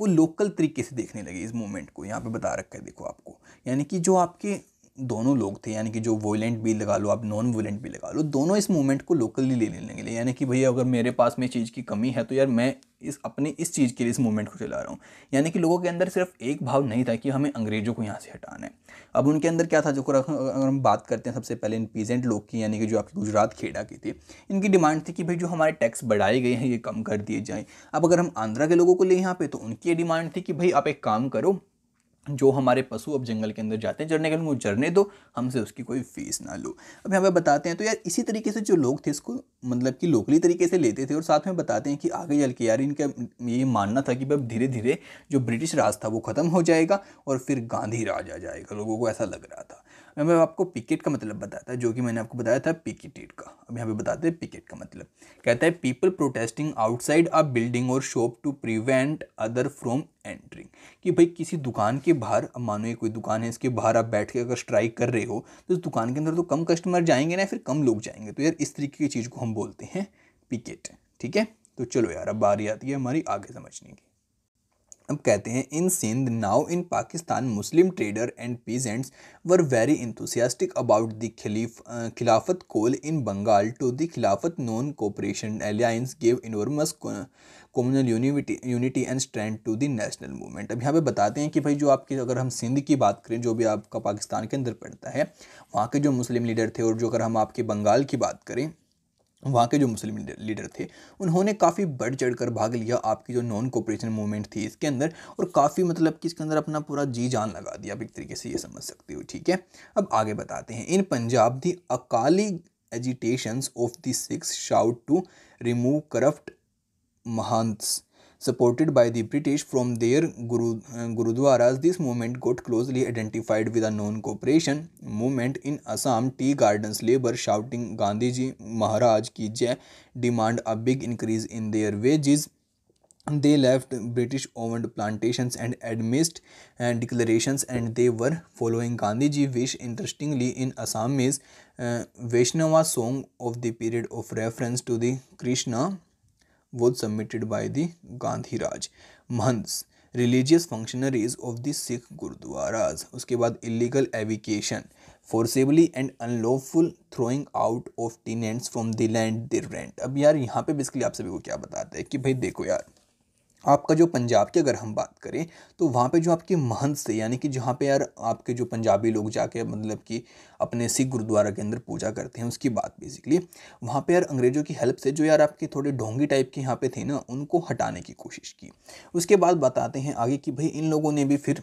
वो लोकल तरीके से देखने लगे इस मूवमेंट को। यहाँ पे बता रखा है देखो आपको, यानी कि जो आपके दोनों लोग थे, यानी कि जो वायलेंट भी लगा लो आप नॉन वायलेंट भी लगा लो, दोनों इस मूवमेंट को लोकली ले लेने लगे। यानी कि भैया अगर मेरे पास में चीज़ की कमी है तो यार मैं इस चीज़ के लिए इस मूवमेंट को चला रहा हूँ। यानी कि लोगों के अंदर सिर्फ एक भाव नहीं था कि हमें अंग्रेज़ों को यहाँ से हटाना है। अब उनके अंदर क्या था, जो अगर हम बात करते हैं सबसे पहले इन पीजेंट लोग की, यानी कि जो आपकी गुजरात खेड़ा की थी, इनकी डिमांड थी कि भाई जो हमारे टैक्स बढ़ाए गए हैं ये कम कर दिए जाएँ। अब अगर हम आंध्रा के लोगों को लें यहाँ पर तो उनकी ये डिमांड थी कि भाई आप एक काम करो, जो हमारे पशु अब जंगल के अंदर जाते हैं चरने के लिए उनको चरने दो, हमसे उसकी कोई फीस ना लो। अब यहाँ पे बताते हैं तो यार इसी तरीके से जो लोग थे इसको मतलब कि लोकली तरीके से लेते थे। और साथ में बताते हैं कि आगे चल के यार इनका ये मानना था कि अब धीरे धीरे जो ब्रिटिश राज था वो ख़त्म हो जाएगा और फिर गांधी राज आ जाएगा, लोगों को ऐसा लग रहा था। अब मैं आपको पिकेट का मतलब बताता है, जो कि मैंने आपको बताया था पिकेटेड का। अब यहाँ पे बताते हैं पिकेट का मतलब कहता है people protesting outside a building और shop to prevent other from entering. कि भाई किसी दुकान के बाहर, अब मानो ये कोई दुकान है, इसके बाहर आप बैठ के अगर स्ट्राइक कर रहे हो तो इस दुकान के अंदर तो कम कस्टमर जाएंगे ना, फिर कम लोग जाएंगे। तो यार इस तरीके की चीज़ को हम बोलते हैं पिकेट। ठीक है, तो चलो यार अब बारी आती है हमारी आगे समझने की। अब कहते हैं in Sindh now in Pakistan Muslim trader and peasants were very enthusiastic about the Khilafat call in Bengal to the Khilafat non cooperation alliance gave enormous communal unity and strength to the national movement. अब यहाँ पे बताते हैं कि भाई जो आपके अगर हम सिंध की बात करें, जो भी आपका पाकिस्तान के अंदर पड़ता है, वहाँ के जो मुस्लिम लीडर थे, और जो अगर हम आपके बंगाल की बात करें वहाँ के जो मुस्लिम लीडर थे, उन्होंने काफ़ी बढ़ चढ़कर भाग लिया आपकी जो नॉन कोऑपरेशन मूवमेंट थी इसके अंदर, और काफ़ी मतलब कि इसके अंदर अपना पूरा जी जान लगा दिया, आप एक तरीके से ये समझ सकते हो। ठीक है, अब आगे बताते हैं in Punjab the Akali agitations of the six sought to remove corrupt mahants supported by the British from their gurudwaras. This movement got closely identified with a non-cooperation movement in Assam. Tea gardens labor shouting Gandhi ji Maharaj ki jai demand a big increase in their wages. They left British owned plantations and amidst declarations and they were following Gandhi ji wish. Interestingly, in Assamese Vaishnava song of the period of reference to the Krishna was submitted by the Gandhi Raj Mahants religious functionaries of the Sikh Gurdwaras. उसके बाद illegal eviction forcibly and unlawful throwing out of tenants from the land they rent. अब यार यहाँ पे basically आप सभी को क्या बताते हैं कि भाई देखो यार आपका जो पंजाब की अगर हम बात करें तो वहाँ पे जो आपके महंत थे, यानी कि जहाँ पे यार आपके जो पंजाबी लोग जाके मतलब कि अपने सिख गुरुद्वारा के अंदर पूजा करते हैं, उसकी बात बेसिकली वहाँ पे यार अंग्रेज़ों की हेल्प से जो यार आपके थोड़े ढोंगी टाइप के यहाँ पे थे ना, उनको हटाने की कोशिश की। उसके बाद बताते हैं आगे कि भाई इन लोगों ने भी फिर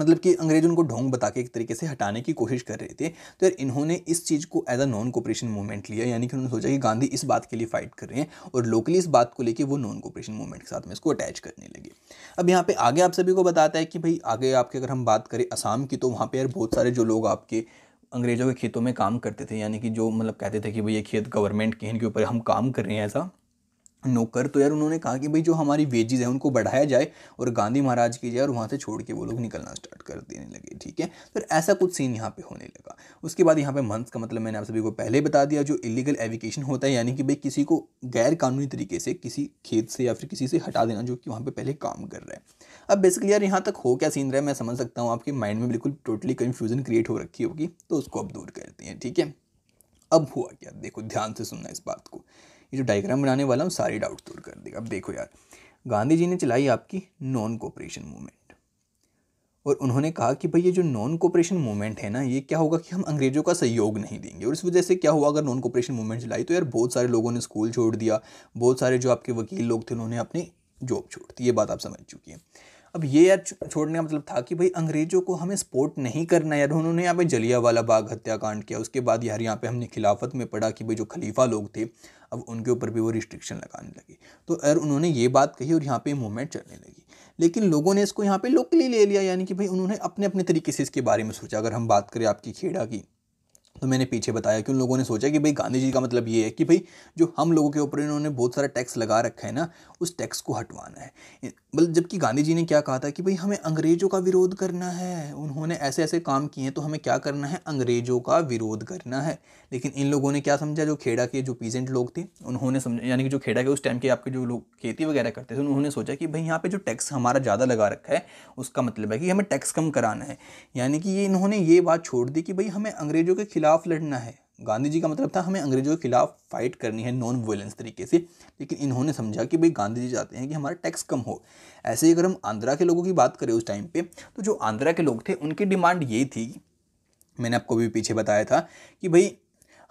मतलब कि अंग्रेज उनको ढोंग बता के एक तरीके से हटाने की कोशिश कर रहे थे, तो यार इन्होंने इस चीज़ को as a non cooperation movement लिया, यानी कि उन्होंने सोचा कि गांधी इस बात के लिए फाइट कर रहे हैं और लोकली इस बात को लेके वो नॉन कोऑपरेशन मूवमेंट के साथ में इसको अटैच करने लगे। अब यहाँ पे आगे आप सभी को बताता है कि भाई आगे आपके अगर हम बात करें असम की, तो वहाँ पर यार बहुत सारे जो लोग आपके अंग्रेज़ों के खेतों में काम करते थे, यानी कि जो मतलब कहते थे कि भाई ये खेत गवर्नमेंट के हैं, इनके ऊपर हम काम कर रहे हैं ऐसा नौकर, तो यार उन्होंने कहा कि भाई जो हमारी वेजेस है उनको बढ़ाया जाए और गांधी महाराज की जाए, और वहाँ से छोड़ के वो लोग निकलना स्टार्ट कर देने लगे। ठीक है, तो ऐसा कुछ सीन यहाँ पे होने लगा। उसके बाद यहाँ पे मंथ्स का मतलब मैंने आप सभी को पहले बता दिया, जो इलीगल एविकेशन होता है, यानी कि भाई किसी को गैर कानूनी तरीके से किसी खेत से या फिर किसी से हटा देना जो कि वहाँ पर पहले काम कर रहा है। अब बेसिकली यार यहाँ तक हो क्या सीन रहा है, मैं समझ सकता हूँ आपके माइंड में बिल्कुल टोटली कन्फ्यूजन क्रिएट हो रखी होगी, तो उसको अब दूर करते हैं। ठीक है, अब हुआ क्या, देखो ध्यान से सुनना इस बात को, ये जो डायग्राम बनाने वाला हूँ सारे डाउट दूर कर देगा। अब देखो यार, गांधी जी ने चलाई आपकी नॉन कोऑपरेशन मूवमेंट, और उन्होंने कहा कि भाई ये जो नॉन कोऑपरेशन मूवमेंट है ना, ये क्या होगा कि हम अंग्रेज़ों का सहयोग नहीं देंगे। और इस वजह से क्या हुआ, अगर नॉन कोऑपरेशन मूवमेंट चलाई तो यार बहुत सारे लोगों ने स्कूल छोड़ दिया, बहुत सारे जो आपके वकील लोग थे उन्होंने अपनी जॉब छोड़ दी, ये बात आप समझ चुकी हैं। अब ये यार छोड़ने का मतलब था कि भाई अंग्रेज़ों को हमें सपोर्ट नहीं करना यार। उन्होंने यहाँ पे जलियांवाला बाग हत्याकांड किया, उसके बाद यार यहाँ पे हमने खिलाफत में पढ़ा कि भाई जो खलीफा लोग थे अब उनके ऊपर भी वो रिस्ट्रिक्शन लगाने लगे, तो यार उन्होंने ये बात कही और यहाँ पे मूवमेंट चलने लगी। लेकिन लोगों ने इसको यहाँ पर लोकली ले लिया, यानी कि भाई उन्होंने अपने अपने तरीके से इसके बारे में सोचा। अगर हम बात करें आपकी खेड़ा की, तो मैंने पीछे बताया कि उन लोगों ने सोचा कि भाई गांधी जी का मतलब ये है कि भाई जो हम लोगों के ऊपर इन्होंने बहुत सारा टैक्स लगा रखा है ना, उस टैक्स को हटवाना है। बल्कि जबकि गांधी जी ने क्या कहा था कि भाई हमें अंग्रेज़ों का विरोध करना है, उन्होंने ऐसे ऐसे काम किए हैं तो हमें क्या करना है, अंग्रेज़ों का विरोध करना है। लेकिन इन लोगों ने क्या समझा, जो खेड़ा के जो पीजेंट लोग थे उन्होंने समझा, यानी कि जो खेड़ा के उस टाइम के आपके जो लोग खेती वगैरह करते थे, उन्होंने सोचा कि भाई यहाँ पर जो टैक्स हमारा ज़्यादा लगा रखा है उसका मतलब है कि हमें टैक्स कम कराना है, यानी कि ये इन्होंने ये बात छोड़ दी कि भाई हमें अंग्रेज़ों के खिलाफ लड़ना है। गांधी जी का मतलब था हमें अंग्रेज़ों के खिलाफ फाइट करनी है नॉन वायलेंस तरीके से, लेकिन इन्होंने समझा कि भाई गांधी जी चाहते हैं कि हमारा टैक्स कम हो। ऐसे ही अगर हम आंध्रा के लोगों की बात करें उस टाइम पे, तो जो आंध्रा के लोग थे उनकी डिमांड ये थी, मैंने आपको भी पीछे बताया था कि भाई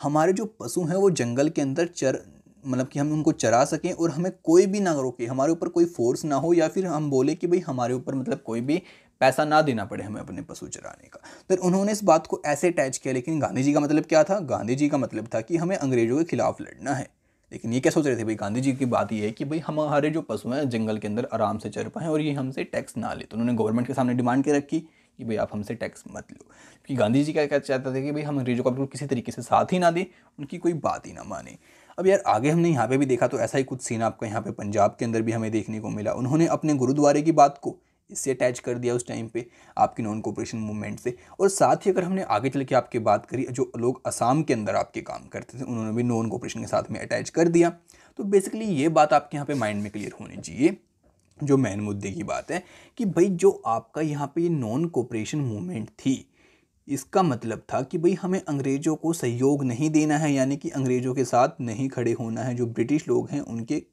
हमारे जो पशु हैं वो जंगल के अंदर मतलब कि हम उनको चरा सकें और हमें कोई भी ना रोके, हमारे ऊपर कोई फोर्स ना हो, या फिर हम बोले कि भाई हमारे ऊपर मतलब कोई भी पैसा ना देना पड़े हमें अपने पशु चराने का। फिर उन्होंने इस बात को ऐसे अटैच किया। लेकिन गांधी जी का मतलब क्या था, गांधी जी का मतलब था कि हमें अंग्रेज़ों के खिलाफ लड़ना है। लेकिन ये क्या सोच रहे थे भाई, गांधी जी की बात ये है कि भाई हमारे जो पशु हैं जंगल के अंदर आराम से चर पाएँ और ये हमसे टैक्स ना ले, तो उन्होंने गवर्नमेंट के सामने डिमांड के रखी कि भाई आप हमसे टैक्स मत लो। क्योंकि गांधी जी क्या चाहता था कि भाई हम अंग्रेज़ों का बिल्कुल किसी तरीके से साथ ही ना दें, उनकी कोई बात ही ना माने। अब यार आगे हमने यहाँ पे भी देखा तो ऐसा ही कुछ सीन आपको यहाँ पे पंजाब के अंदर भी हमें देखने को मिला। उन्होंने अपने गुरुद्वारे की बात को इससे अटैच कर दिया उस टाइम पे आपकी नॉन कोऑपरेशन मूवमेंट से। और साथ ही अगर हमने आगे चल के आपकी बात करी, जो लोग असम के अंदर आपके काम करते थे उन्होंने भी नॉन कोऑपरेशन के साथ में अटैच कर दिया। तो बेसिकली ये बात आपके यहाँ पर माइंड में क्लियर होनी चाहिए, जो मेन मुद्दे की बात है कि भाई जो आपका यहाँ पर नॉन कोऑपरेशन मूवमेंट थी, इसका मतलब था कि भाई हमें अंग्रेज़ों को सहयोग नहीं देना है, यानी कि अंग्रेज़ों के साथ नहीं खड़े होना है, जो ब्रिटिश लोग हैं उनके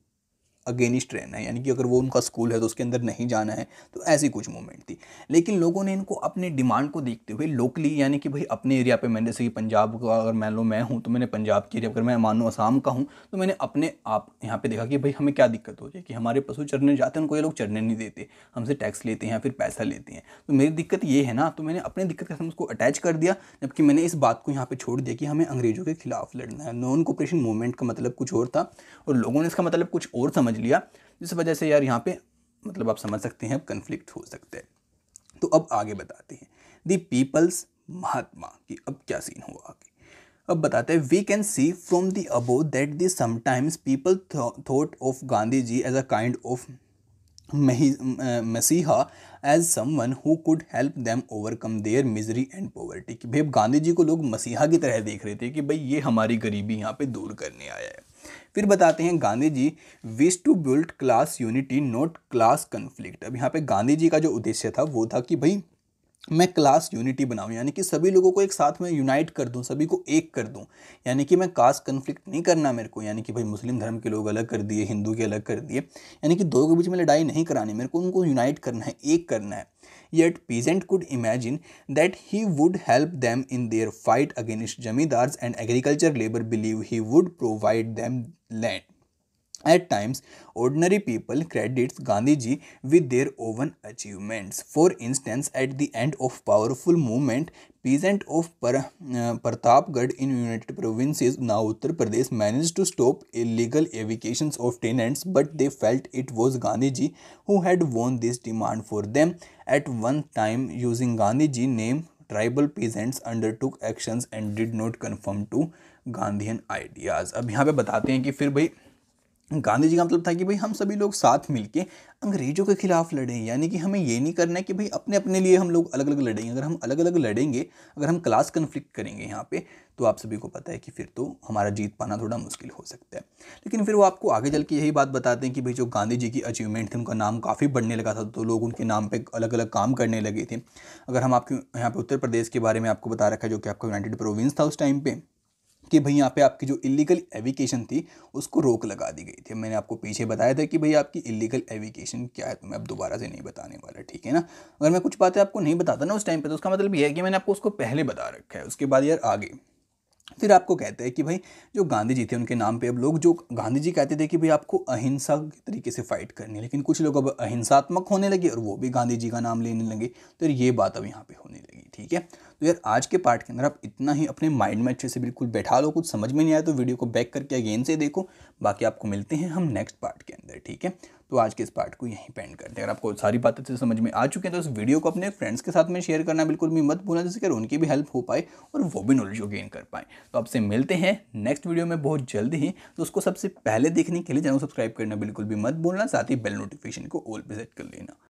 अगेनिस्ट रहना है, यानी कि अगर वो उनका स्कूल है तो उसके अंदर नहीं जाना है। तो ऐसी कुछ मूवमेंट थी। लेकिन लोगों ने इनको अपने डिमांड को देखते हुए लोकली, यानी कि भाई अपने एरिया पे, मैंने जैसे कि पंजाब का अगर मान लो मैं हूँ तो मैंने पंजाब के एरिया, अगर मैं मानो असम का हूँ तो मैंने अपने आप यहाँ पे देखा कि भाई हमें क्या दिक्कत हो जाए कि हमारे पशु चरने जाते हैं उनको ये लोग चरने नहीं देते, हमसे टैक्स लेते हैं या फिर पैसा लेते हैं, तो मेरी दिक्कत ये है ना। तो मैंने अपने दिक्कत के साथ उसको अटैच कर दिया, जबकि मैंने इस बात को यहाँ पर छोड़ दिया कि हमें अंग्रेज़ों के खिलाफ लड़ना है। नॉन कोऑपरेशन मूवमेंट का मतलब कुछ और था और लोगों ने इसका मतलब कुछ और लिया, जिस वजह से यार यहाँ पे मतलब आप समझ सकते हैं कन्फ्लिक्ट हो सकता है। तो अब आगे बताते हैं द पीपल्स महात्मा की अब क्या सीन हुआ आगे। अब बताते हैं we can see from the above that the sometimes people thought of Gandhi ji as a kind of messiah as someone who could help them overcome their misery and poverty. कि भाई गांधी जी को लोग मसीहा की तरह देख रहे थे कि भाई ये हमारी गरीबी यहाँ पे दूर करने आया है। फिर बताते हैं Gandhi ji wish to build class unity not class conflict. अब यहाँ पे गांधी जी का जो उद्देश्य था वो था कि भाई मैं क्लास यूनिटी बनाऊँ, यानी कि सभी लोगों को एक साथ में यूनाइट कर दूँ, सभी को एक कर दूँ। यानी कि मैं कास्ट कन्फ्लिक्ट नहीं करना मेरे को, यानी कि भाई मुस्लिम धर्म के लोग अलग कर दिए, हिंदू के अलग कर दिए, यानी कि दो के बीच में लड़ाई नहीं करानी मेरे को, उनको यूनाइट करना है, एक करना है। Yet peasant could imagine that he would help them in their fight against zamindars and agriculture labor believe he would provide them land. At times, ordinary people credits Gandhiji with their own achievements. For instance, at the end of powerful movement, peasant of Pratapgarh in United Provinces, now Uttar Pradesh, managed to stop illegal evacuations of tenants, but they felt it was Gandhiji who had won this demand for them. At one time, using Gandhiji name, tribal peasants undertook actions and did not conform to Gandhian ideas. अब यहाँ पे बताते हैं कि फिर भाई गांधी जी का मतलब था कि भाई हम सभी लोग साथ मिलके अंग्रेज़ों के खिलाफ लड़ें, यानी कि हमें ये नहीं करना है कि भाई अपने अपने लिए हम लोग अलग अलग लड़ेंगे। अगर हम अलग अलग लड़ेंगे, अगर हम क्लास कन्फ्लिक्ट करेंगे यहाँ पे, तो आप सभी को पता है कि फिर तो हमारा जीत पाना थोड़ा मुश्किल हो सकता है। लेकिन फिर वो आपको आगे चल के यही बात बताते हैं कि भाई जो गांधी जी की अचीवमेंट थी, उनका नाम काफ़ी बढ़ने लगा था, तो लोग उनके नाम पर अलग अलग काम करने लगे थे। अगर हम आपके यहाँ पर उत्तर प्रदेश के बारे में आपको बता रखा है, जो कि आपका यूनाइटेड प्रोविंस था उस टाइम पर, कि भाई यहाँ पे आपकी जो इलीगल एविकेशन थी उसको रोक लगा दी गई थी। मैंने आपको पीछे बताया था कि भाई आपकी इलीगल एविकेशन क्या है, तो मैं अब दोबारा से नहीं बताने वाला, ठीक है ना। अगर मैं कुछ बातें आपको नहीं बताता ना उस टाइम पे, तो उसका मतलब ये है कि मैंने आपको उसको पहले बता रखा है। उसके बाद यार आगे फिर आपको कहते हैं कि भाई जो गांधी जी थे उनके नाम पे अब लोग, जो गांधी जी कहते थे कि भाई आपको अहिंसा के तरीके से फाइट करनी है, लेकिन कुछ लोग अब अहिंसात्मक होने लगे और वो भी गांधी जी का नाम लेने लगे, तो ये बात अब यहाँ पे होने लगी, ठीक है। तो यार आज के पार्ट के अंदर आप इतना ही अपने माइंड में अच्छे से बिल्कुल बैठा लो। कुछ समझ में नहीं आया तो वीडियो को बैक करके अगेन से देखो। बाकी आपको मिलते हैं हम नेक्स्ट पार्ट के अंदर, ठीक है। तो आज के इस पार्ट को यहीं पे एंड करते हैं। अगर आपको सारी बातें अच्छे से समझ में आ चुके हैं तो इस वीडियो को अपने फ्रेंड्स के साथ में शेयर करना बिल्कुल भी मत भूलना, जिससे कि उनकी भी हेल्प हो पाए और वो भी नॉलेज को गेन कर पाए। तो आपसे मिलते हैं नेक्स्ट वीडियो में बहुत जल्दी ही, तो उसको सबसे पहले देखने के लिए चैनल सब्सक्राइब करना बिल्कुल भी मत भूलना, साथ ही बेल नोटिफिकेशन को ऑल पे सेट कर लेना।